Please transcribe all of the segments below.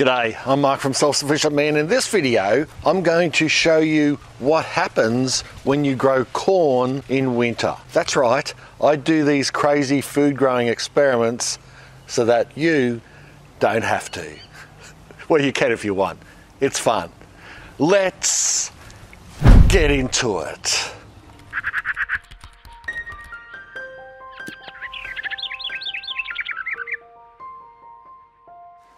G'day, I'm Mark from Self Sufficient Me, and in this video I'm going to show you what happens when you grow corn in winter. That's right, I do these crazy food growing experiments so that you don't have to. Well, you can if you want. It's fun. Let's get into it.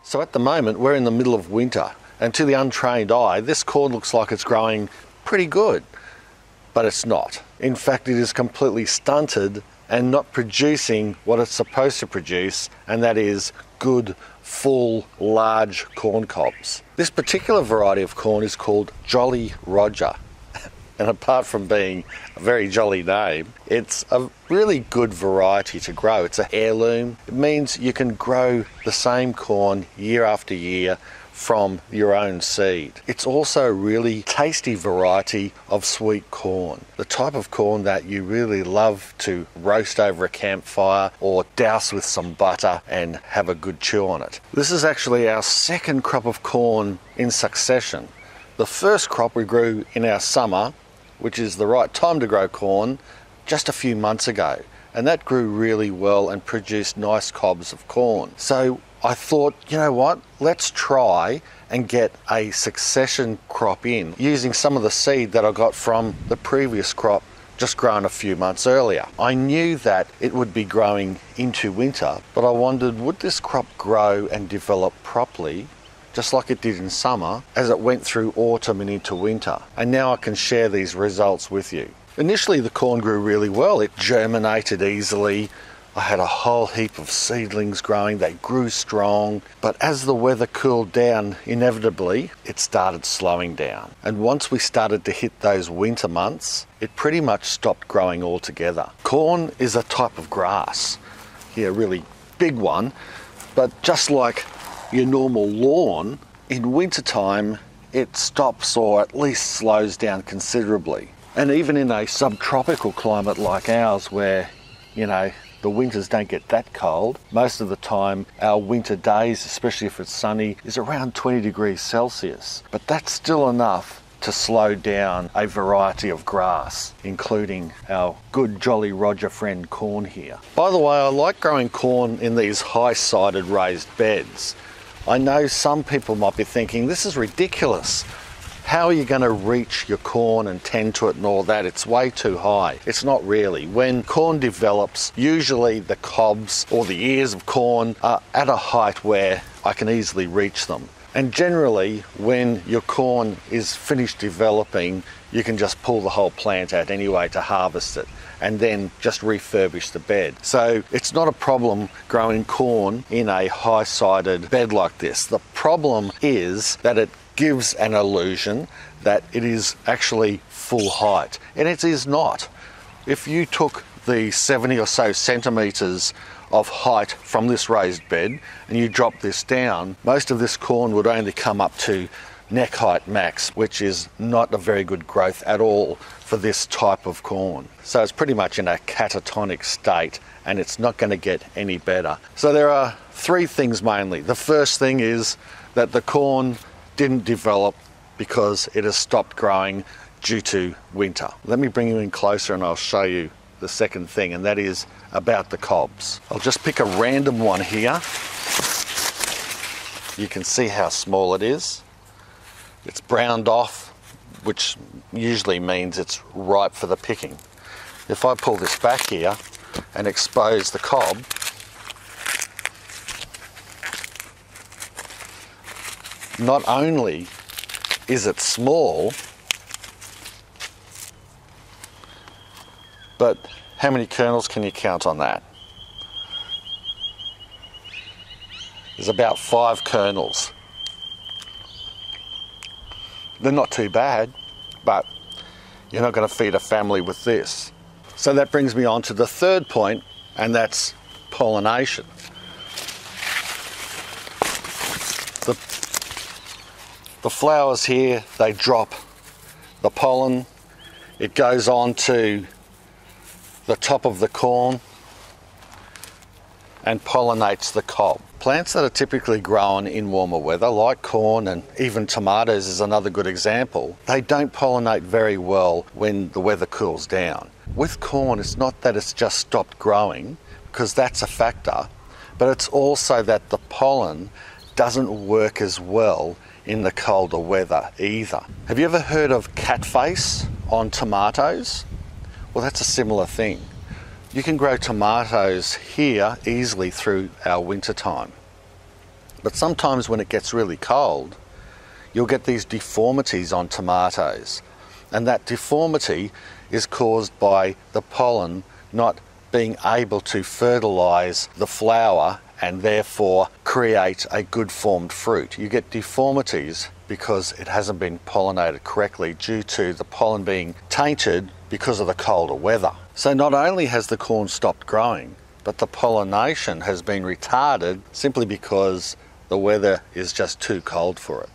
So at the moment we're in the middle of winter, and to the untrained eye this corn looks like it's growing pretty good, but it's not. In fact, it is completely stunted and not producing what it's supposed to produce, and that is good, full, large corn cobs. This particular variety of corn is called Jolly Roger, and apart from being a very jolly name, it's a really good variety to grow. It's a heirloom. It means you can grow the same corn year after year from your own seed. It's also a really tasty variety of sweet corn, the type of corn that you really love to roast over a campfire or douse with some butter and have a good chew on it. This is actually our second crop of corn in succession. The first crop we grew in our summer, which is the right time to grow corn, just a few months ago, and that grew really well and produced nice cobs of corn. So I thought, you know what, let's try and get a succession crop in using some of the seed that I got from the previous crop just grown a few months earlier. I knew that it would be growing into winter, but I wondered, would this crop grow and develop properly just like it did in summer, as it went through autumn and into winter? And now I can share these results with you. Initially, the corn grew really well. It germinated easily. I had a whole heap of seedlings growing. They grew strong. But as the weather cooled down, inevitably, it started slowing down. And once we started to hit those winter months, it pretty much stopped growing altogether. Corn is a type of grass. Yeah, really big one. But just like your normal lawn, in winter time it stops or at least slows down considerably. And even in a subtropical climate like ours, where, you know, the winters don't get that cold, most of the time our winter days, especially if it's sunny, is around 20 degrees Celsius. But that's still enough to slow down a variety of grass, including our good Jolly Roger friend corn here. By the way, I like growing corn in these high-sided raised beds. I know some people might be thinking, this is ridiculous. How are you going to reach your corn and tend to it and all that? It's way too high. It's not really. When corn develops, usually the cobs or the ears of corn are at a height where I can easily reach them. And generally, when your corn is finished developing, you can just pull the whole plant out anyway to harvest it, and then just refurbish the bed. So it's not a problem growing corn in a high-sided bed like this. The problem is that it gives an illusion that it is actually full height, and it is not. If you took the 70 or so centimetres of height from this raised bed and you drop this down, most of this corn would only come up to neck height max, which is not a very good growth at all for this type of corn. So it's pretty much in a catatonic state, and it's not going to get any better. So there are three things mainly. The first thing is that the corn didn't develop because it has stopped growing due to winter. Let me bring you in closer and I'll show you the second thing, and that is about the cobs. I'll just pick a random one here. You can see how small it is. It's browned off, which usually means it's ripe for the picking. If I pull this back here and expose the cob, not only is it small, but how many kernels can you count on that? There's about 5 kernels. They're not too bad, but you're not going to feed a family with this. So that brings me on to the third point, and that's pollination. The flowers here, they drop the pollen. It goes on to the top of the corn, and pollinates the cob. Plants that are typically grown in warmer weather, like corn and even tomatoes is another good example, they don't pollinate very well when the weather cools down. With corn, it's not that it's just stopped growing, because that's a factor, but it's also that the pollen doesn't work as well in the colder weather either. Have you ever heard of catface on tomatoes? Well, that's a similar thing. You can grow tomatoes here easily through our winter time. But sometimes when it gets really cold, you'll get these deformities on tomatoes. And that deformity is caused by the pollen not being able to fertilize the flower and therefore create a good formed fruit. You get deformities because it hasn't been pollinated correctly due to the pollen being tainted because of the colder weather. So not only has the corn stopped growing, but the pollination has been retarded simply because the weather is just too cold for it.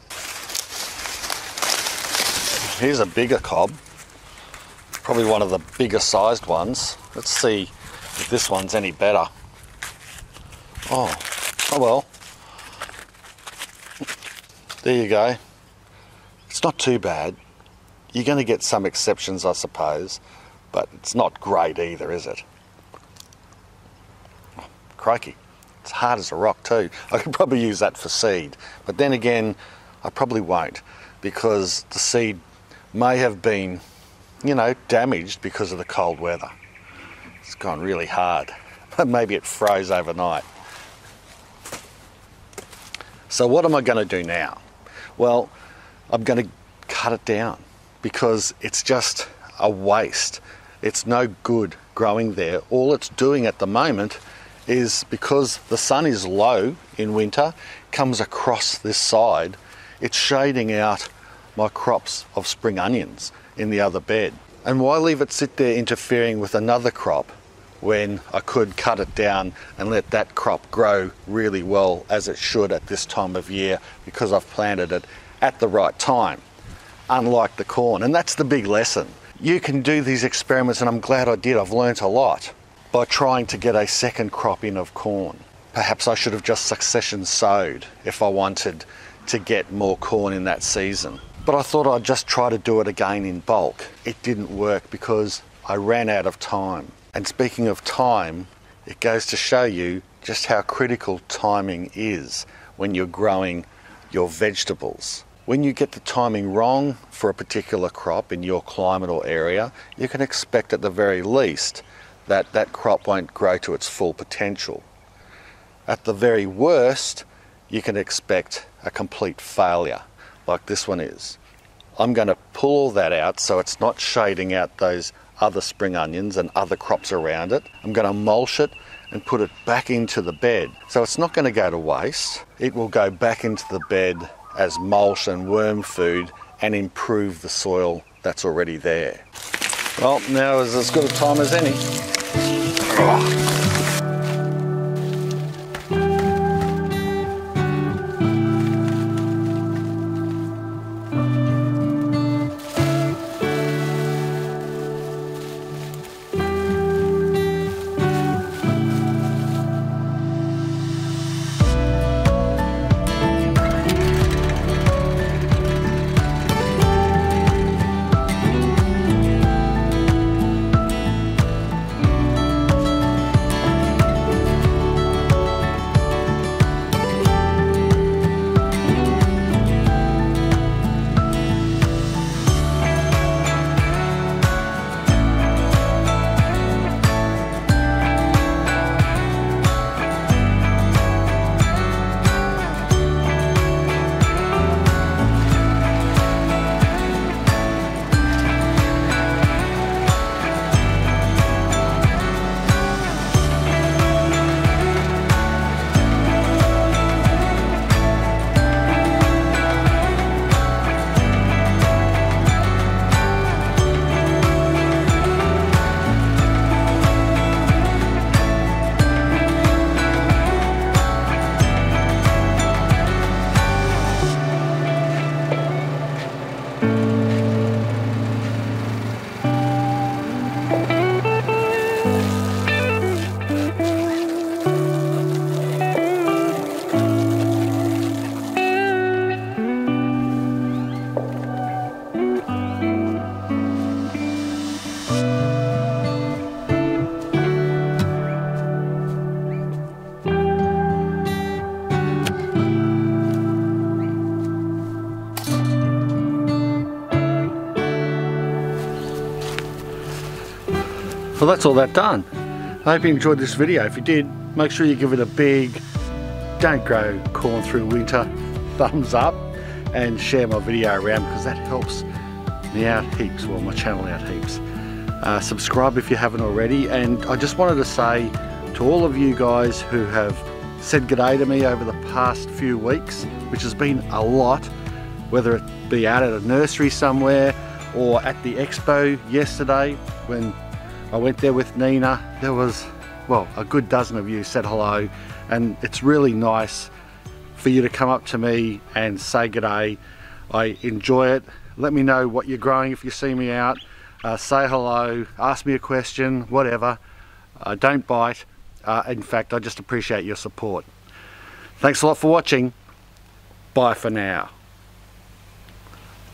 Here's a bigger cob, probably one of the bigger sized ones. Let's see if this one's any better. Oh well. There you go. It's not too bad. You're going to get some exceptions, I suppose, but it's not great either, is it? Oh, crikey, it's hard as a rock too. I could probably use that for seed, but then again, I probably won't, because the seed may have been, you know, damaged because of the cold weather. It's gone really hard. Maybe it froze overnight. So what am I going to do now? Well, I'm going to cut it down, because it's just a waste. It's no good growing there. All it's doing at the moment is, because the sun is low in winter, comes across this side, it's shading out my crops of spring onions in the other bed. And why leave it sit there interfering with another crop when I could cut it down and let that crop grow really well as it should at this time of year, because I've planted it at the right time, unlike the corn. And that's the big lesson. You can do these experiments, and I'm glad I did. I've learnt a lot by trying to get a second crop in of corn. Perhaps I should have just succession sowed if I wanted to get more corn in that season. But I thought I'd just try to do it again in bulk. It didn't work because I ran out of time. And speaking of time, it goes to show you just how critical timing is when you're growing your vegetables. When you get the timing wrong for a particular crop in your climate or area, you can expect at the very least that that crop won't grow to its full potential. At the very worst, you can expect a complete failure, like this one is. I'm going to pull all that out so it's not shading out those other spring onions and other crops around it. I'm going to mulch it and put it back into the bed. So it's not going to go to waste. It will go back into the bed as mulch and worm food and improve the soil that's already there. Well, now is as good a time as any. Well, that's all that done. I hope you enjoyed this video. If you did, make sure you give it a big "don't grow corn through winter" thumbs up, and share my video around, because that helps me out heaps, well, my channel out heaps. Subscribe if you haven't already, and I just wanted to say to all of you guys who have said good day to me over the past few weeks, which has been a lot, whether it be out at a nursery somewhere or at the expo yesterday when I went there with Nina, there was, well, a good dozen of you said hello, and it's really nice for you to come up to me and say good day. I enjoy it. Let me know what you're growing if you see me out. Say hello, ask me a question, whatever. Don't bite. In fact, I just appreciate your support. Thanks a lot for watching. Bye for now.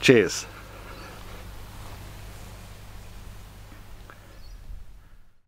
Cheers.